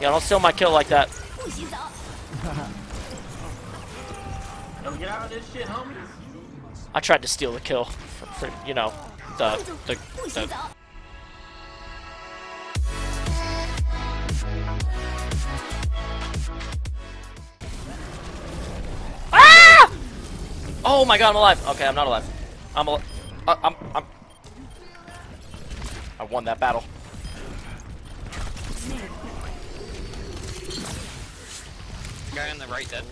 Yeah, don't steal my kill like that. Get out of this shit, homie. I tried to steal the kill for you know, the Ah! Oh my god, I'm alive. Okay, I'm not alive. I'm alive. I won that battle. Guy on the right dead.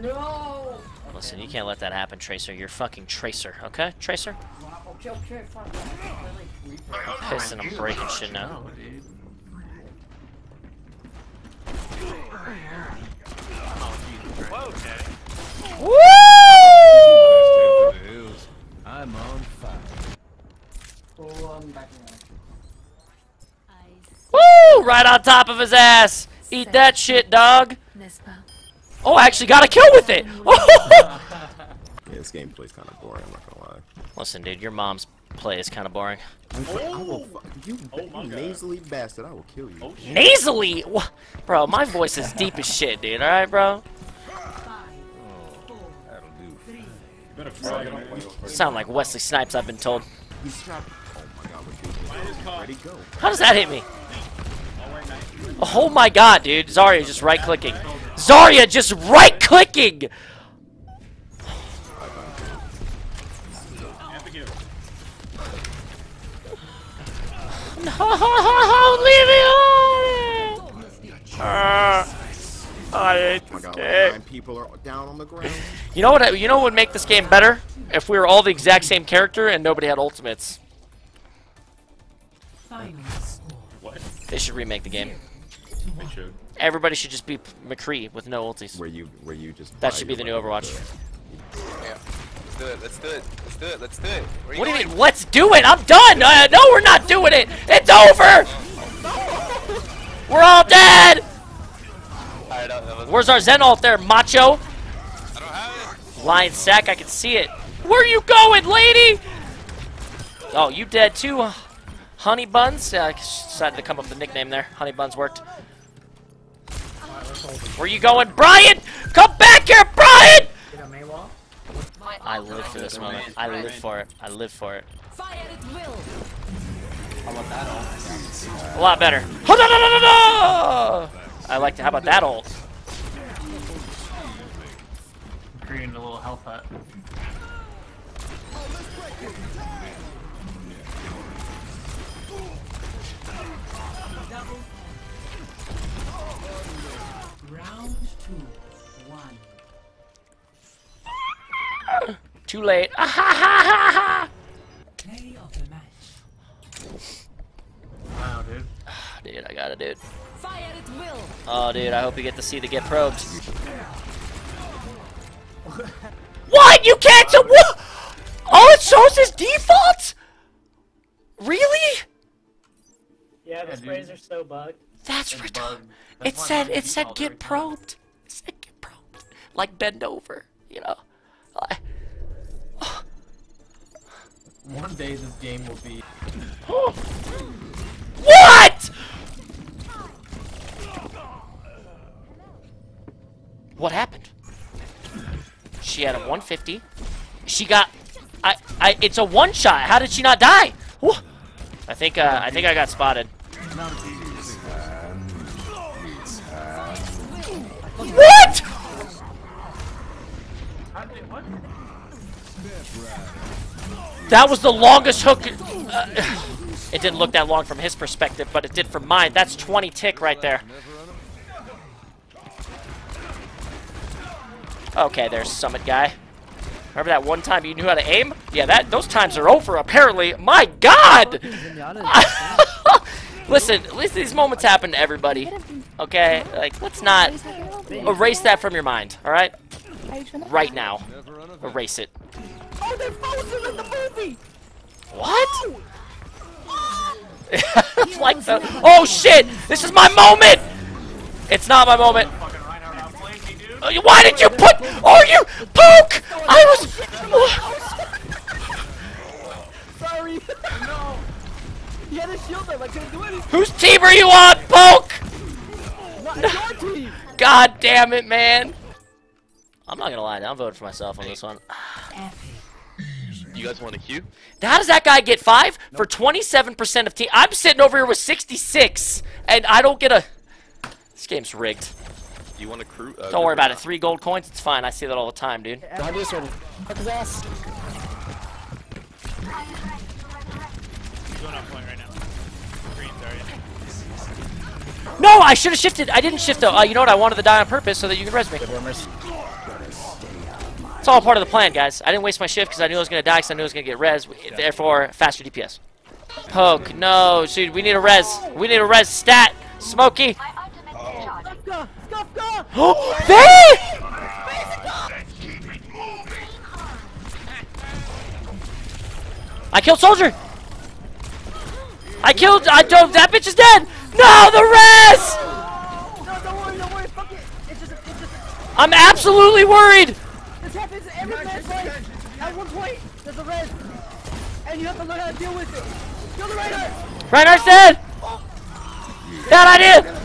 No. Listen, you can't let that happen, Tracer. You're fucking Tracer, okay, Tracer? I'm pissing, I'm breaking shit now. Woo! I'm on fire. Oh, I'm back now. Woo! Right on top of his ass. Eat that shit, dog. Oh, I actually got a kill with it. Yeah, this gameplay's kind of boring. I'm not gonna lie. Listen, dude, your mom's play is kind of boring. You nasally bastard! I will kill you. Oh, nasally? What? Bro, my voice is deep as shit, dude. All right, bro. Sound like Wesley Snipes, I've been told. How does that hit me? Oh my god, dude. Zarya just right-clicking. Zarya just right-clicking! No, leave me alone! I hate this game. 9 people are down on the ground. You know what would make this game better? If we were all the exact same character and nobody had ultimates. They should remake the game. They should. Everybody should just be McCree with no ultis. Where you just. That should be the new Overwatch. Yeah. Let's do it. Let's do it. Let's do it. Let's do it. What do you mean? Let's do it. I'm done. No, we're not doing it. It's over. We're all dead. Where's our Zen ult there, macho? I don't have it. Lion sack. I can see it. Where are you going, lady? Oh, you dead too? Honey Buns? I decided to come up with a nickname there. Honey Buns worked. Where you going? Brian! Come back here, Brian! I live for this moment. I live for it. I live for it. A lot better. Oh, no! I like to. How about that ult? Creating a little health hut. Round 2, 1. Too late. Ah, ha, ha, ha, ha. Play of the match. Wow, dude. Dude, I got it, dude. Fire at will. Oh, dude, I hope you get to see the get probed. What? You can't. What? All it shows is default? Really? Yeah, the sprays are so bugged. That's retarded. It said get probed. It said get probed. Like bend over, you know. One day this game will be. What? What happened? She had a 150. She got. It's a one shot. How did she not die? Whoa. I think I got spotted. What? That was the longest hook. It didn't look that long from his perspective, but it did from mine. That's 20 tick right there. Okay, there's Summit guy. Remember that one time you knew how to aim? Yeah, those times are over apparently. My God! Listen, at least these moments happen to everybody. Okay, like let's not erase that from your mind. All right, right now, erase it. Oh, they froze in the movie. What? It's like the oh shit! This is my moment. It's not my moment. Why did you put? Oh, you poke! I was. Sorry. No. Yeah, the shield them. I couldn't do anything. Whose team are you on, Poke? Not your team. God damn it, man. I'm not gonna lie, I'm voting for myself on this one. You guys want a queue? How does that guy get 5? Nope. For 27% of team. I'm sitting over here with 66, and I don't get a... This game's rigged. You want a crew? Don't worry about it. 3 gold coins, it's fine. I see that all the time, dude. I just want to fuck his ass. He's going on point right now. Green, sorry. No, I should have shifted. I didn't shift, though. You know what? I wanted to die on purpose so that you can res me. It's all part of the plan, guys. I didn't waste my shift because I knew I was going to die because I knew I was going to get res. Therefore, faster DPS. Poke. No, dude. We need a res. We need a res stat. Smokey. Oh, I killed Soldier. I don't. That bitch is dead. No, the res. No, don't worry, fuck it. It's just I'm absolutely worried. This happens to every man's life. At one point, there's a res, and you have to learn how to deal with it. Kill the Reinhardt. Reinhardt's dead. Bad idea.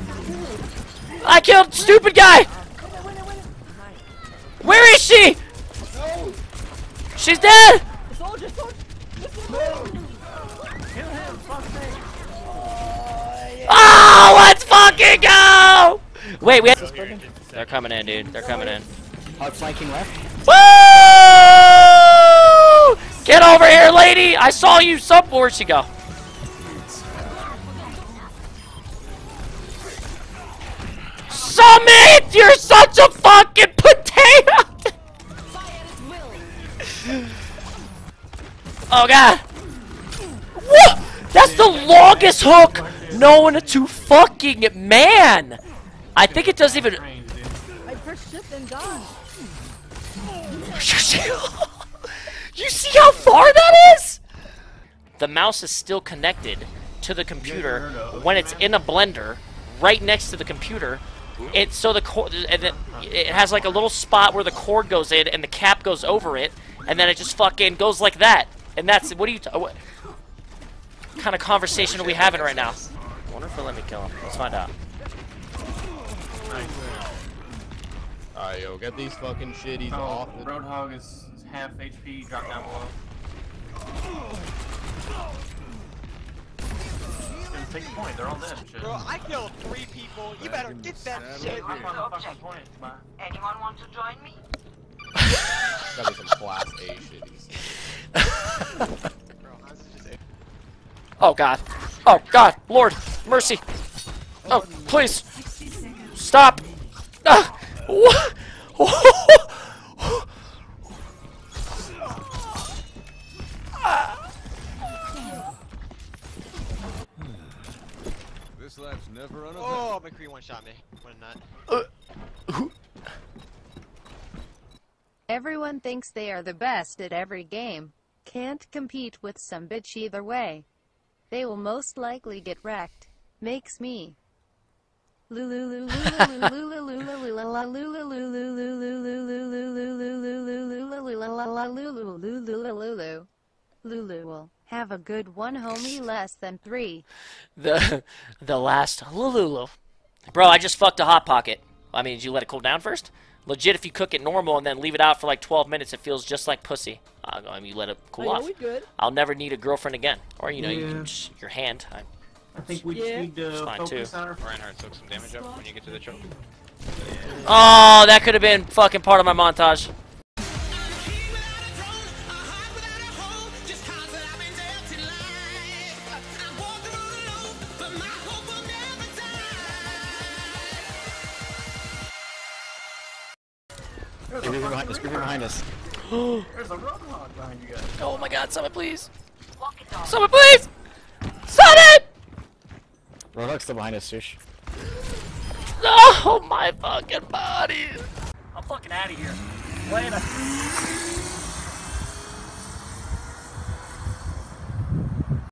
I killed stupid guy! Where is she? She's dead! Oh, let's fucking go! Wait, we have... They're coming in, dude. They're coming in. Flanking left. Woo! Get over here, lady! I saw you sub. Where'd she go? Summit, you're such a fucking potato! Oh god. What? That's the longest hook known to fucking man. I think it doesn't even... You see how far that is? The mouse is still connected to the computer when it's in a blender right next to the computer. It's so the cord, it has like a little spot where the cord goes in and the cap goes over it, and then it just fucking goes like that. And that's what kind of conversation are we having right now? I wonder if they let me kill him. Let's find out. Alright, yo, get these fucking shitties off. Roadhog is half HP. Drop down below. Take the point, they're all dead. Bro, I killed 3 people. You better get that shit. I'm on the fucking point. Anyone want to join me? That was some class A shitties. Oh god. Oh god. Lord. Mercy. Oh, please. Stop. What? Oh, McCree one-shot me. What a nut. Everyone thinks they are the best at every game. Can't compete with some bitch either way. They will most likely get wrecked. Makes me. Lulu. Have a good one, homie. Less than 3. The last Lulu. Bro, I just fucked a hot pocket. I mean, did you let it cool down first? Legit, if you cook it normal and then leave it out for like 12 minutes, it feels just like pussy. I mean, you let it cool off. We good. I'll never need a girlfriend again. Or you know, you can just, your hand. I think we just need to focus on her. Reinhardt took some damage up when you get to the choke. Yeah. Oh, that could have been fucking part of my montage. Behind us. There's a Roadhog behind you guys. Oh my god, Summit, please! Summit, please! Summit! Roadhog's still behind us, Sush. Oh my fucking body! I'm fucking out of here. Later.